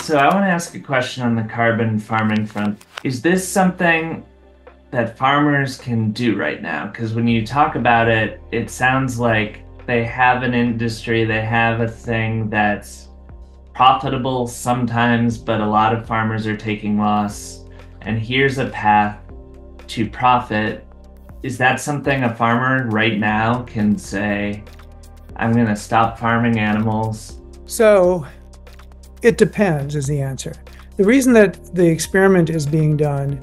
So I want to ask a question on the carbon farming front. Is this something that farmers can do right now? Because when you talk about it, it sounds like they have an industry, they have a thing that's profitable sometimes, but a lot of farmers are taking loss. And here's a path to profit. Is that something a farmer right now can say, I'm going to stop farming animals? So it depends is the answer. The reason that the experiment is being done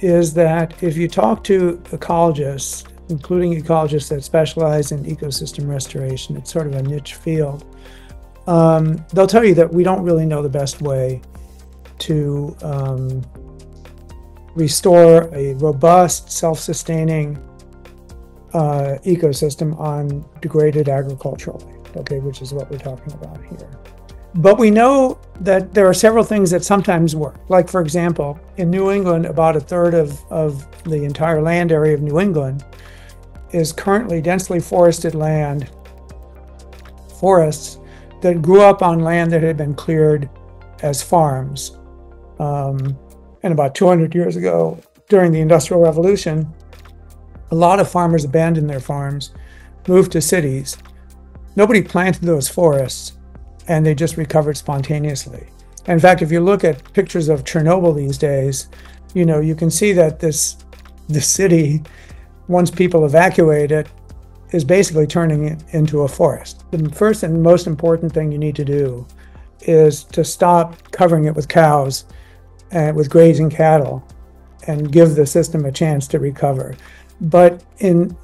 is that if you talk to ecologists, including ecologists that specialize in ecosystem restoration, it's sort of a niche field, they'll tell you that we don't really know the best way to restore a robust, self-sustaining ecosystem on degraded agricultural land, okay, which is what we're talking about here. But we know that there are several things that sometimes work. Like, for example, in New England, about a third of the entire land area of New England is currently densely forested land, forests that grew up on land that had been cleared as farms. And about 200 years ago, during the Industrial Revolution, a lot of farmers abandoned their farms, moved to cities. Nobody planted those forests, and they just recovered spontaneously. In fact, if you look at pictures of Chernobyl these days, you know, you can see that this city, once people evacuate it, is basically turning it into a forest. The first and most important thing you need to do is to stop covering it with cows and with grazing cattle and give the system a chance to recover. But in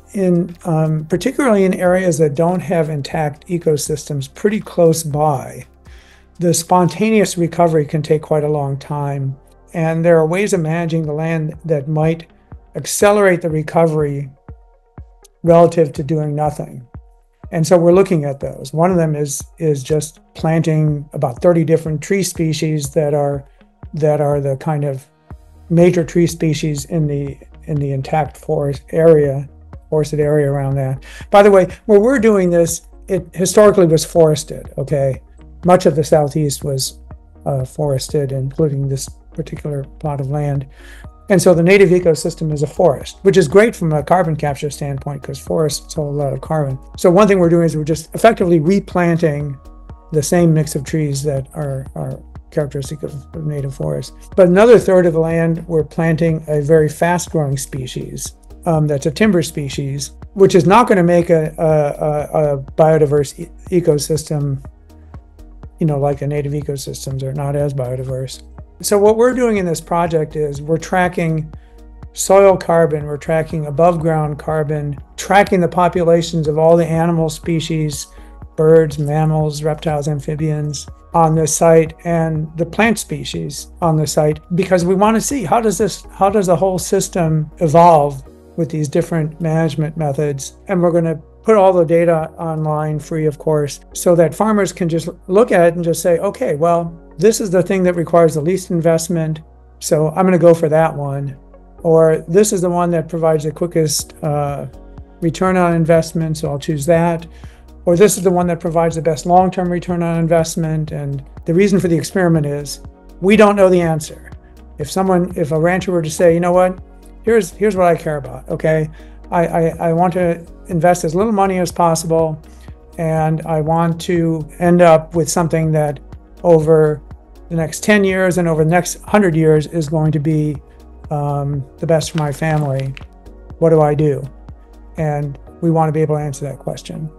particularly in areas that don't have intact ecosystems pretty close by, the spontaneous recovery can take quite a long time. And there are ways of managing the land that might accelerate the recovery relative to doing nothing. And so we're looking at those. One of them is just planting about 30 different tree species that are the kind of major tree species in the intact forested area around that. By the way, where we're doing this, it historically was forested, okay? Much of the Southeast was forested, including this particular plot of land. And so the native ecosystem is a forest, which is great from a carbon capture standpoint because forests hold a lot of carbon. So one thing we're doing is we're just effectively replanting the same mix of trees that are characteristic of native forests. But another third of the land, we're planting a very fast-growing species that's a timber species, which is not going to make a biodiverse ecosystem, you know, like the native ecosystems are not as biodiverse. So what we're doing in this project is we're tracking soil carbon, we're tracking above-ground carbon, tracking the populations of all the animal species, birds, mammals, reptiles, amphibians on this site, and the plant species on the site, because we want to see how does the whole system evolve with these different management methods. And we're going to put all the data online free, of course, so that farmers can just look at it and just say, okay, well, this is the thing that requires the least investment, so I'm going to go for that one. Or this is the one that provides the quickest return on investment, so I'll choose that. Or this is the one that provides the best long-term return on investment. And the reason for the experiment is we don't know the answer. If a rancher were to say, you know what, here's what I care about, okay? I want to invest as little money as possible, and I want to end up with something that over the next 10 years and over the next 100 years is going to be the best for my family. What do I do? And we want to be able to answer that question.